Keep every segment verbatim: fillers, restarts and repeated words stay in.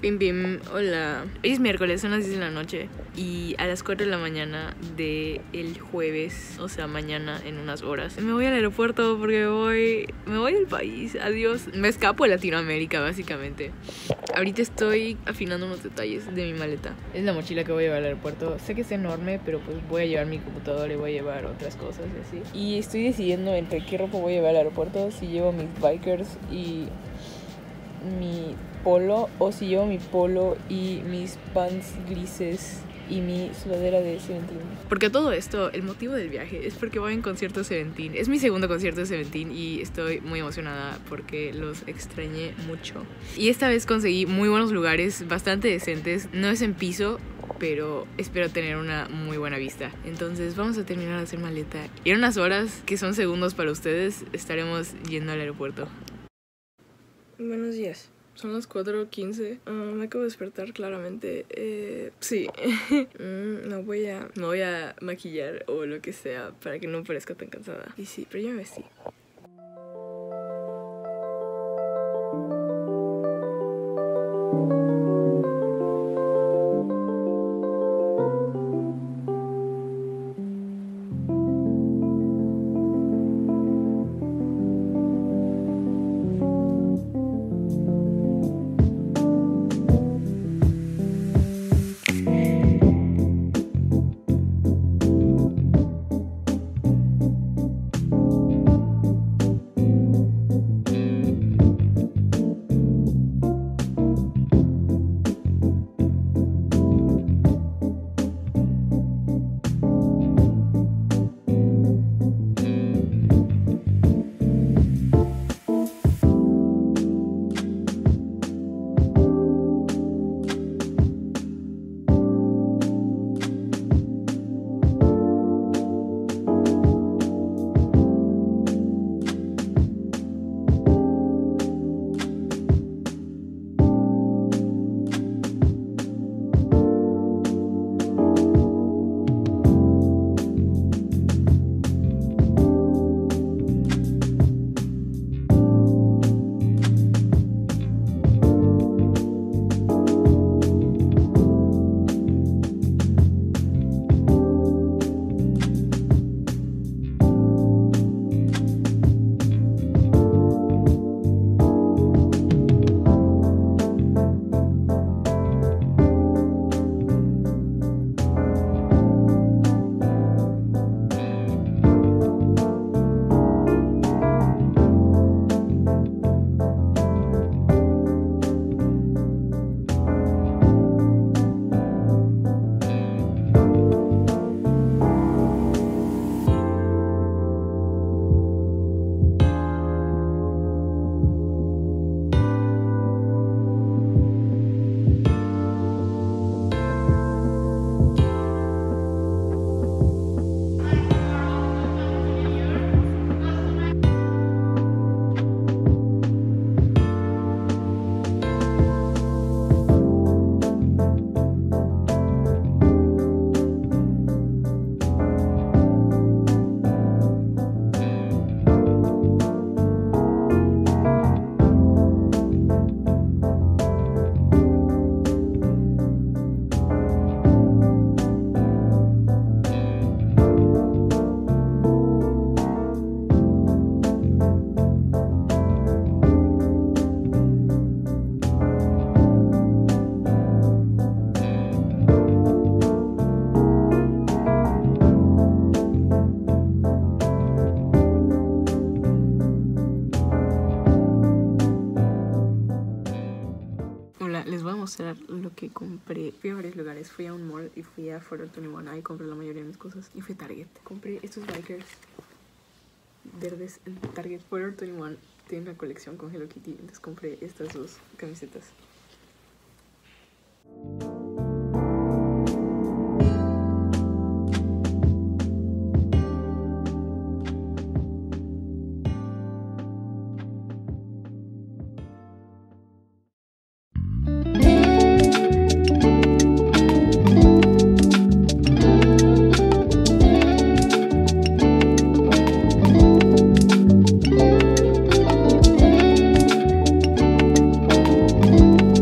Bim bim, hola. Hoy es miércoles, son las diez de la noche y a las cuatro de la mañana del jueves, o sea, mañana en unas horas, me voy al aeropuerto porque voy, me voy del país, adiós. Me escapo de Latinoamérica, básicamente. Ahorita estoy afinando unos detalles de mi maleta. Es la mochila que voy a llevar al aeropuerto. Sé que es enorme, pero pues voy a llevar mi computadora y voy a llevar otras cosas y así. Y estoy decidiendo entre qué ropa voy a llevar al aeropuerto, si llevo mis bikers y mi polo, o si llevo mi polo y mis pants grises y mi sudadera de Seventeen. Porque todo esto, el motivo del viaje es porque voy en concierto de Seventeen. Es mi segundo concierto de Seventeen y estoy muy emocionada porque los extrañé mucho. Y esta vez conseguí muy buenos lugares, bastante decentes. No es en piso, pero espero tener una muy buena vista. Entonces vamos a terminar de hacer maleta. Y en unas horas, que son segundos para ustedes, estaremos yendo al aeropuerto. Buenos días. Son las cuatro quince. Uh, me acabo de despertar claramente. Eh, sí. mm, no voy a... No voy a maquillar o lo que sea para que no parezca tan cansada. Y sí, pero ya me vestí. Lo que compré. Fui a varios lugares. Fui a un mall y fui a Forever veintiuno. Ahí compré la mayoría de mis cosas. Y fui a Target. Compré estos bikers verdes en Target. Forever veintiuno tiene una colección con Hello Kitty. Entonces compré estas dos camisetas. Thank you.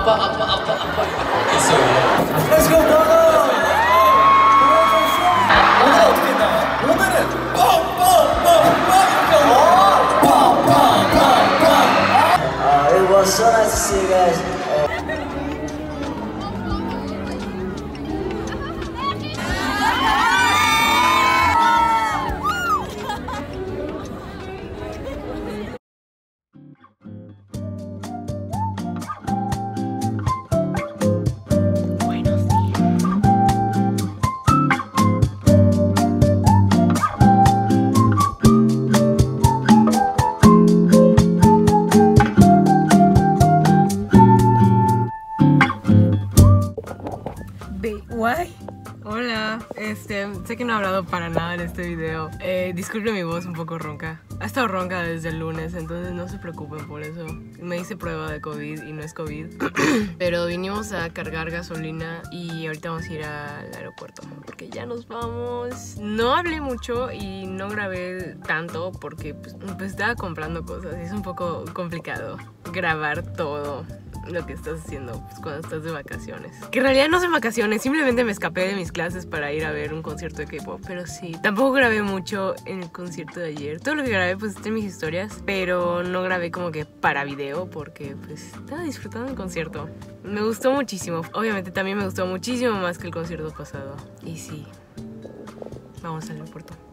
apa, apa, apa, apa. Eso es. Let's go, Pablo! 오늘 어떻게 했나요? 오늘은 뽕뽕뽕뽕뽕뽕뽕뽕뽕뽕. It was so nice to see you guys. Guay. Hola, este, sé que no he hablado para nada en este video. eh, Disculpe mi voz un poco ronca. Ha estado ronca desde el lunes, entonces no se preocupen por eso. Me hice prueba de COVID y no es COVID. Pero vinimos a cargar gasolina y ahorita vamos a ir al aeropuerto porque ya nos vamos. No hablé mucho y no grabé tanto porque pues, pues estaba comprando cosas y es un poco complicado grabar todo lo que estás haciendo pues, cuando estás de vacaciones. Que en realidad no son vacaciones, simplemente me escapé de mis clases para ir a ver un concierto de K-pop. Pero sí, tampoco grabé mucho en el concierto de ayer. Todo lo que grabé pues está en mis historias, pero no grabé como que para video porque pues estaba disfrutando del concierto. Me gustó muchísimo, obviamente también me gustó muchísimo más que el concierto pasado. Y sí, vamos al aeropuerto.